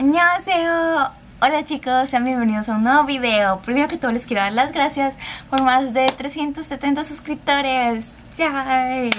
¡Annyeonghaseyo! Hola chicos, sean bienvenidos a un nuevo video. Primero que todo les quiero dar las gracias por más de 370 suscriptores. ¡Yay!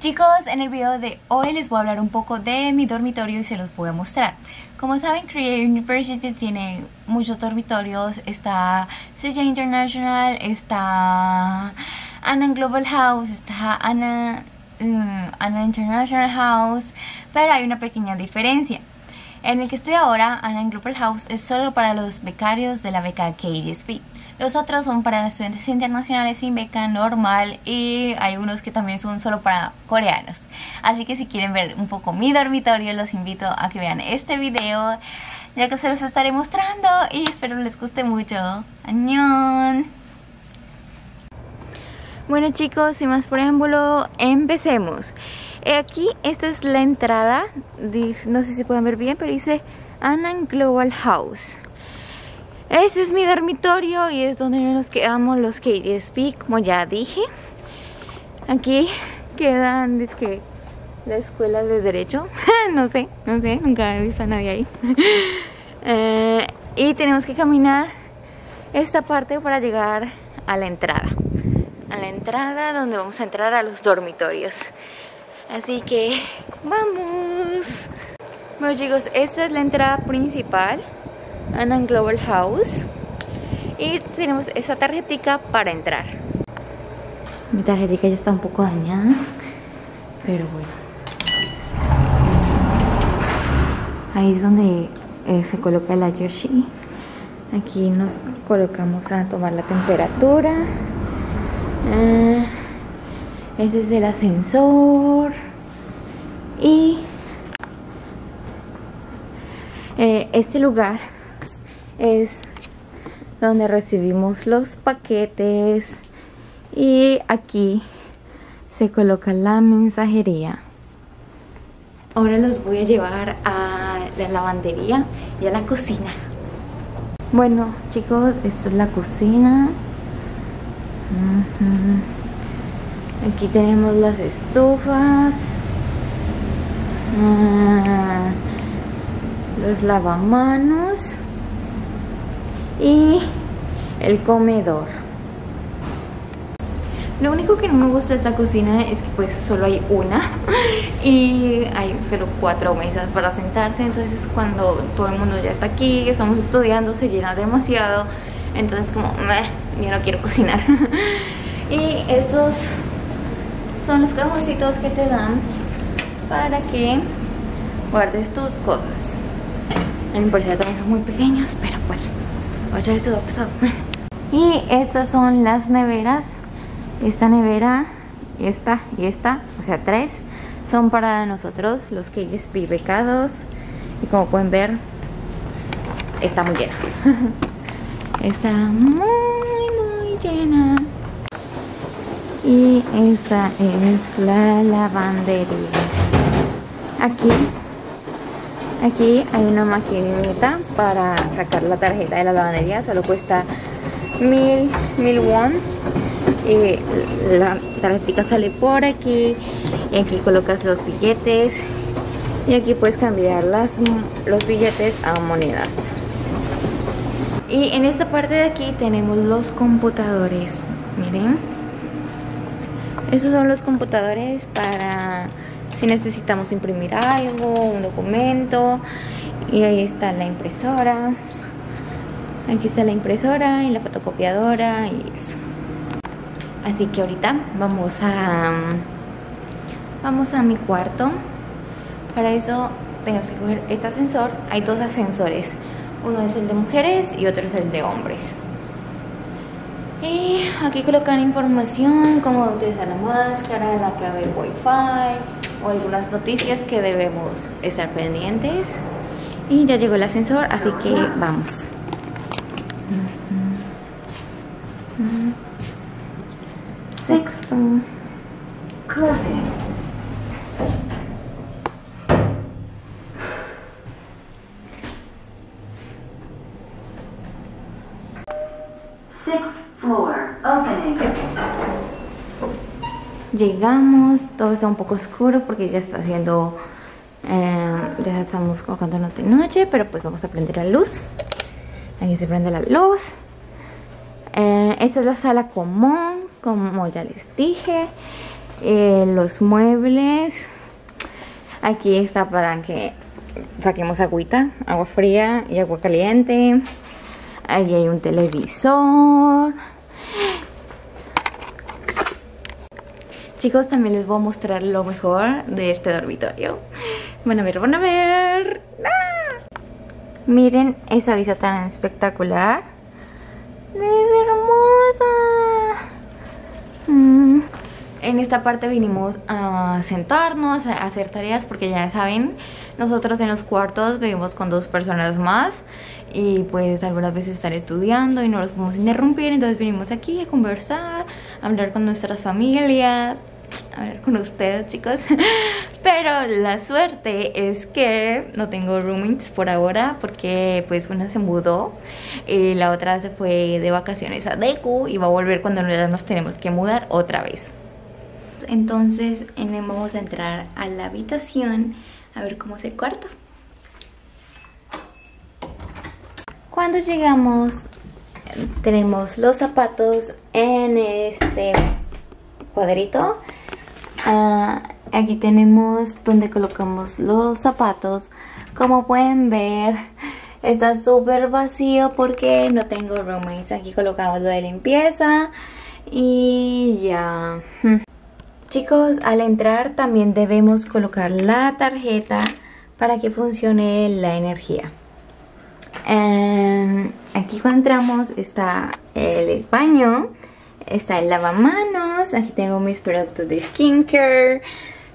Chicos, en el video de hoy les voy a hablar un poco de mi dormitorio y se los voy a mostrar. Como saben, Korea University tiene muchos dormitorios. Está CJ International, está Anam House, está Anam International House, pero hay una pequeña diferencia. En el que estoy ahora, Anam House es solo para los becarios de la beca KGSP. Los otros son para estudiantes internacionales sin beca normal y hay unos que también son solo para coreanos. Así que si quieren ver un poco mi dormitorio, los invito a que vean este video, ya que se los estaré mostrando y espero les guste mucho. ¡Annyeong! Bueno chicos, sin más preámbulo, empecemos. Aquí esta es la entrada, no sé si pueden ver bien, pero dice Anam Global House. Este es mi dormitorio y es donde nos quedamos los KGSP, como ya dije. Aquí quedan, es que la escuela de derecho, no sé, nunca he visto a nadie ahí. Y tenemos que caminar esta parte para llegar a la entrada. A la entrada donde vamos a entrar a los dormitorios. Así que vamos. Bueno chicos, esta es la entrada principal. Anam Global House, y tenemos esa tarjetica para entrar. Mi tarjetica ya está un poco dañada, pero bueno, ahí es donde se coloca la Yoshi. Aquí nos colocamos a tomar la temperatura. Ese es el ascensor. Y este lugar es donde recibimos los paquetes y aquí se coloca la mensajería. Ahora los voy a llevar a la lavandería y a la cocina. Bueno chicos, esta es la cocina. Aquí tenemos las estufas, los lavamanos y el comedor. Lo único que no me gusta de esta cocina es que pues solo hay una y hay solo 4 mesas para sentarse. Entonces cuando todo el mundo ya está aquí, estamos estudiando, se llena demasiado. Entonces como yo no quiero cocinar. Y estos son los cajoncitos que te dan para que guardes tus cosas. En mi parecer también son muy pequeños, pero pues voy a echar esto de pesado. Y estas son las neveras. Esta nevera, esta y esta, o sea 3, son para nosotros los KGSP becados. Y como pueden ver, está muy llena. Está muy llena. Y esta es la lavandería. Aquí hay una maquinita para sacar la tarjeta de la lavandería. Solo cuesta 1000 won. Y la tarjetita sale por aquí. Y aquí colocas los billetes. Y aquí puedes cambiar los billetes a monedas. Y en esta parte de aquí tenemos los computadores. Miren. Estos son los computadores para si necesitamos imprimir algo, un documento. Y ahí está la impresora. Aquí está la impresora y la fotocopiadora y eso. Así que ahorita vamos a mi cuarto. Para eso tenemos que coger este ascensor. Hay 2 ascensores. Uno es el de mujeres y otro es el de hombres. Y aquí colocan información como utilizar la máscara, la clave del wifi o algunas noticias que debemos estar pendientes. Y ya llegó el ascensor, así que vamos. Sexto. Sixth floor, opening. Llegamos, todo está un poco oscuro porque ya está haciendo, ya estamos colocándonos de noche, pero pues vamos a prender la luz. Aquí se prende la luz. Esta es la sala común, como ya les dije. Los muebles. Aquí está para que saquemos agüita, agua fría y agua caliente. Ahí hay un televisor. Chicos, también les voy a mostrar lo mejor de este dormitorio. Van a ver, van a ver. ¡Ah! Miren esa vista tan espectacular. ¡Es hermosa! En esta parte vinimos a sentarnos, a hacer tareas, porque ya saben, nosotros en los cuartos vivimos con dos personas más y pues algunas veces están estudiando y no los podemos interrumpir, entonces vinimos aquí a conversar, a hablar con nuestras familias, a hablar con ustedes, chicos. Pero la suerte es que no tengo roommates por ahora, porque pues una se mudó y la otra se fue de vacaciones a Daegu y va a volver cuando nos tenemos que mudar otra vez. Entonces vamos a entrar a la habitación a ver cómo es el cuarto. Cuando llegamos tenemos los zapatos en este cuadrito. Aquí tenemos donde colocamos los zapatos. Como pueden ver, está súper vacío porque no tengo roommates. Aquí colocamos lo de limpieza y ya. Chicos, al entrar también debemos colocar la tarjeta para que funcione la energía. Aquí cuando entramos está el baño, está el lavamanos, aquí tengo mis productos de skincare,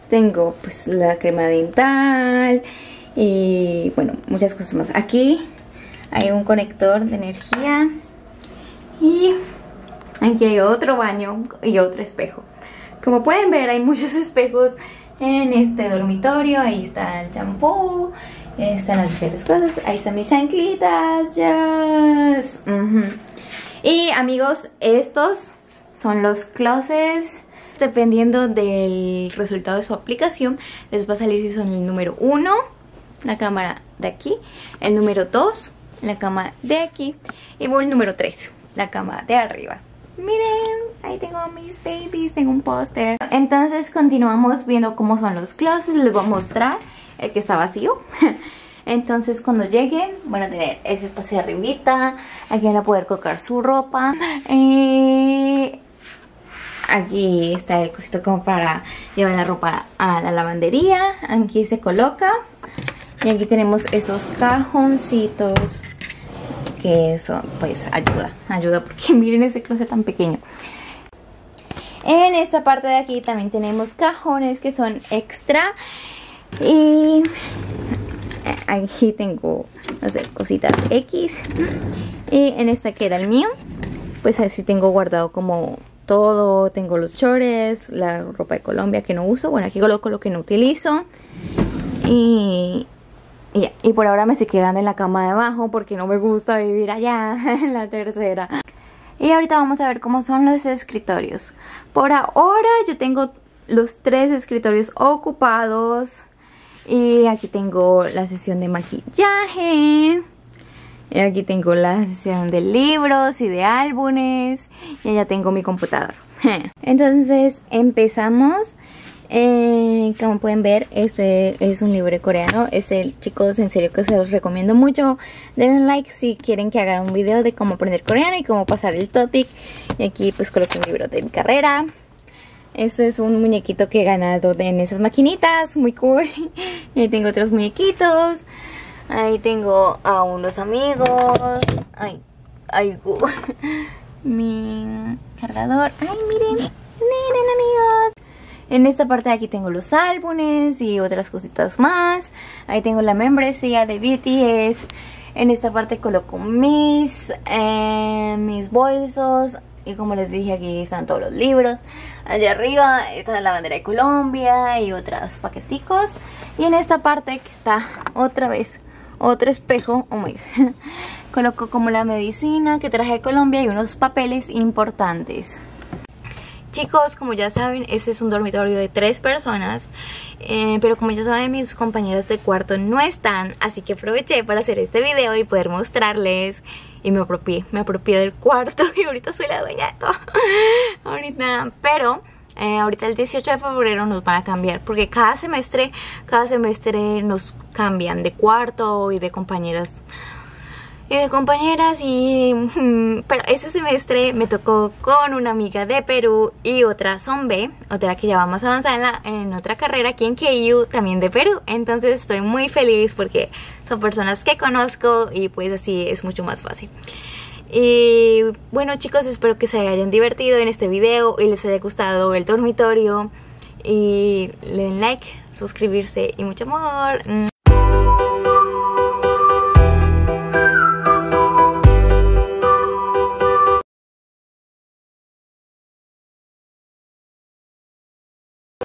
tengo pues la crema dental y bueno, muchas cosas más. Aquí hay un conector de energía y aquí hay otro baño y otro espejo. Como pueden ver, hay muchos espejos en este dormitorio. Ahí está el champú, están las diferentes cosas. Ahí están mis chanclitas. Yes. Y amigos, estos son los closets. Dependiendo del resultado de su aplicación, les va a salir si son el número 1, la cámara de aquí, el número 2, la cama de aquí, y el número 3, la cama de arriba. Miren, ahí tengo a mis babies, tengo un póster. Entonces continuamos viendo cómo son los closets. Les voy a mostrar el que está vacío. Entonces cuando lleguen van a tener ese espacio de arribita. Aquí van a poder colocar su ropa. Aquí está el cosito como para llevar la ropa a la lavandería. Aquí se coloca. Y aquí tenemos esos cajoncitos, que eso pues ayuda porque miren ese closet tan pequeño. En esta parte de aquí también tenemos cajones que son extra y aquí tengo, no sé, cositas X. Y en esta que era el mío, pues así tengo guardado como todo, tengo los chores, la ropa de Colombia que no uso, bueno aquí coloco lo que no utilizo y por ahora me estoy quedando en la cama de abajo porque no me gusta vivir allá en la tercera. Y ahorita vamos a ver cómo son los escritorios. Por ahora yo tengo los 3 escritorios ocupados. Y aquí tengo la sesión de maquillaje. Y aquí tengo la sesión de libros y de álbumes. Y allá tengo mi computadora. Entonces empezamos. Como pueden ver, este es un libro coreano. Chicos, en serio que se los recomiendo mucho. Denle like si quieren que haga un video de cómo aprender coreano y cómo pasar el topic. Y aquí pues coloqué un libro de mi carrera. Este es un muñequito que he ganado en esas maquinitas, muy cool. Y ahí tengo otros muñequitos. Ahí tengo a unos amigos. Mi cargador. Ay, miren, miren amigos. En esta parte de aquí tengo los álbumes y otras cositas más. Ahí tengo la membresía de BTS. En esta parte coloco mis bolsos. Y como les dije, aquí están todos los libros. Allá arriba está la bandera de Colombia y otros paqueticos. Y en esta parte que está otra vez otro espejo, oh my god. Coloco como la medicina que traje de Colombia y unos papeles importantes. Chicos, como ya saben, este es un dormitorio de 3 personas, pero como ya saben, mis compañeras de cuarto no están, así que aproveché para hacer este video y poder mostrarles. Y me apropié del cuarto y ahorita soy la dueña de todo. Ahorita el 18 de febrero nos van a cambiar, porque cada semestre nos cambian de cuarto y de compañeras. Pero ese semestre me tocó con una amiga de Perú y otra Zombe, otra que ya va más avanzada en otra carrera aquí en KU, también de Perú. Entonces estoy muy feliz porque son personas que conozco y pues así es mucho más fácil. Y bueno, chicos, espero que se hayan divertido en este video y les haya gustado el dormitorio. Y le den like, suscribirse y mucho amor.